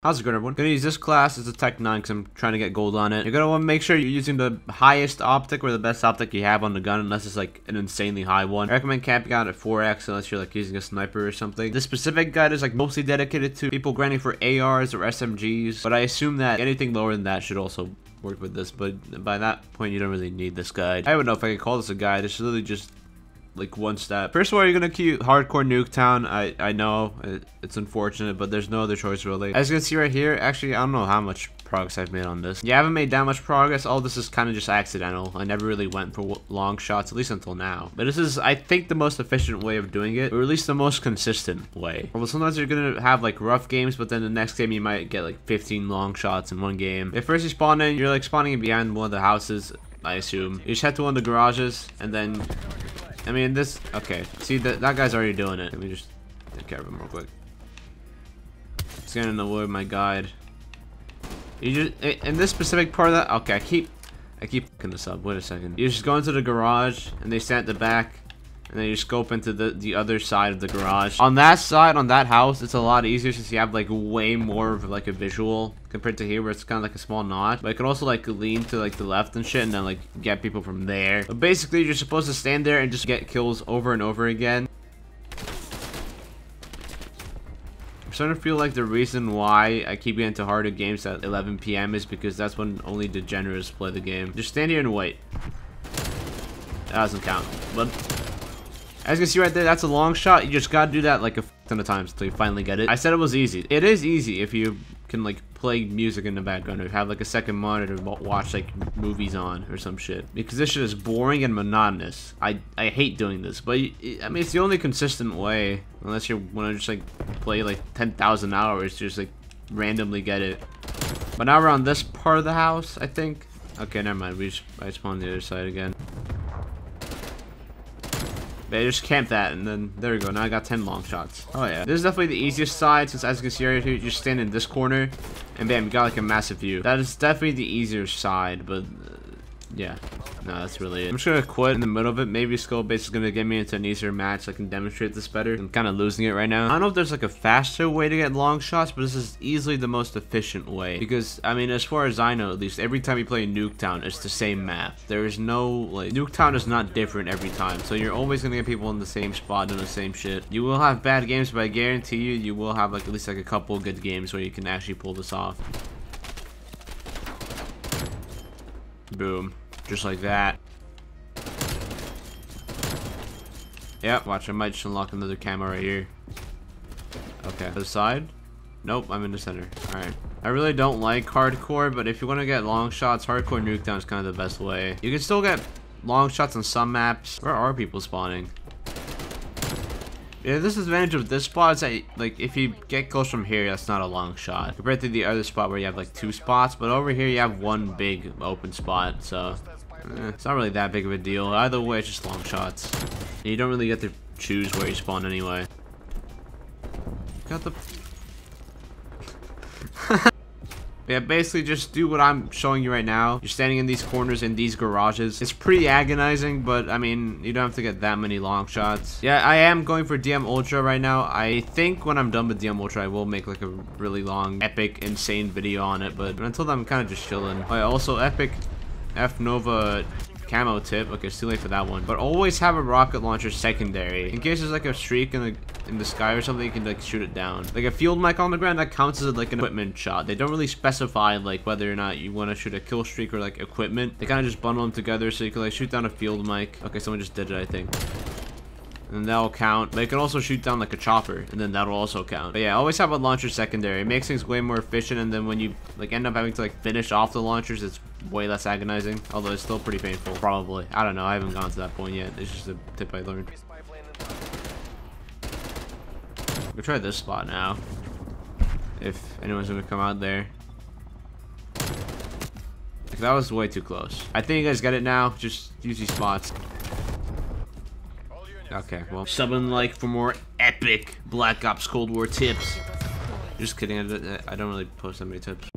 How's it going, everyone? Gonna use this class as a Tec-9 because I'm trying to get gold on it. You're gonna want to make sure you're using the highest optic or the best optic you have on the gun, unless it's like an insanely high one. I recommend camping out at 4x unless you're like using a sniper or something. This specific guide is like mostly dedicated to people grinding for ARs or SMGs, but I assume that anything lower than that should also work with this. But by that point, you don't really need this guide. I don't know if I could call this a guide. It's literally just like one step. First of all, you're gonna queue hardcore Nuketown. I know it's unfortunate, but there's no other choice really. As you can see right here, actually I don't know how much progress I've made on this. Yeah, I haven't made that much progress. All this is kind of just accidental. I never really went for long shots, at least until now. But this is, I think, the most efficient way of doing it, or at least the most consistent way. Well, sometimes you're gonna have like rough games, but then the next game you might get like 15 long shots in one game. At first you spawn in, you're like spawning behind one of the houses, I assume. You just head to one of the garages, and then I mean this, okay, see that guy's already doing it. Let me just take care of him real quick. Scanning the wood, my guide. You just, in this specific part of that, okay, I keep fucking this up, wait a second. You just go into the garage, and they stand at the back, and then you scope into the other side of the garage. On that side, on that house, it's a lot easier since you have like way more of like a visual compared to here where it's kind of like a small notch. But you can also like lean to like the left and shit and then like get people from there. But basically you're supposed to stand there and just get kills over and over again. I'm starting to feel like the reason why I keep getting to harder games at 11 PM is because that's when only degenerates play the game. Just stand here and wait. That doesn't count, but as you can see right there, that's a long shot. You just gotta do that like a ton of times until you finally get it. I said it was easy. It is easy if you can like play music in the background or have like a second monitor to watch like movies on or some shit. Because this shit is boring and monotonous. I hate doing this, but I mean it's the only consistent way unless you wanna just like play like 10,000 hours to just like randomly get it. But now we're on this part of the house, I think. Okay, never mind. I spawned the other side again. But I just camp that, and then there we go. Now I got 10 long shots. Oh yeah, this is definitely the easiest side since, as you can see right here, you just stand in this corner, and bam, you got like a massive view. That is definitely the easier side, but yeah, no, that's really it. I'm just gonna quit in the middle of it. Maybe skill base is gonna get me into an easier match so I can demonstrate this better. I'm kind of losing it right now. I don't know if there's like a faster way to get long shots, but this is easily the most efficient way because I mean, as far as I know, at least every time you play Nuketown, it's the same map. There is no like Nuketown is not different every time, so you're always gonna get people in the same spot doing the same shit. You will have bad games, but I guarantee you, you will have like at least like a couple good games where you can actually pull this off. Boom. Just like that. Yep, watch, I might just unlock another camo right here. Okay, other side? Nope, I'm in the center. Alright. I really don't like hardcore, but if you want to get long shots, hardcore Nuketown is kind of the best way. You can still get long shots on some maps. Where are people spawning? Yeah, the disadvantage of this spot is that, like, if you get close from here, that's not a long shot. Compared to the other spot where you have, like, two spots, but over here you have one big open spot, so it's not really that big of a deal. Either way, it's just long shots. And you don't really get to choose where you spawn anyway. Got the... Yeah, basically just do what I'm showing you right now. You're standing in these corners in these garages. It's pretty agonizing, but I mean, you don't have to get that many long shots. Yeah, I am going for DM Ultra right now. I think when I'm done with DM Ultra, I will make like a really long, epic, insane video on it. But until then, I'm kind of just chilling. Oh, yeah, also, epic F Nova camo tip. Okay, it's too late for that one. But always have a rocket launcher secondary in case there's like a streak in the sky or something. You can like shoot it down. Like a field mic on the ground, that counts as like an equipment shot. They don't really specify like whether or not you want to shoot a kill streak or like equipment. They kind of just bundle them together so you can like shoot down a field mic. Okay, someone just did it, I think. And that'll count. But you can also shoot down like a chopper, and then that'll also count. But yeah, always have a launcher secondary. It makes things way more efficient, and then when you like end up having to like finish off the launchers, it's way less agonizing. Although it's still pretty painful, probably. I don't know. I haven't gone to that point yet. It's just a tip I learned. We'll try this spot now. If anyone's gonna come out there. Like, that was way too close. I think you guys get it now. Just use these spots. Okay, well, subbing like for more epic Black Ops Cold War tips. Just kidding, I don't really post that many tips.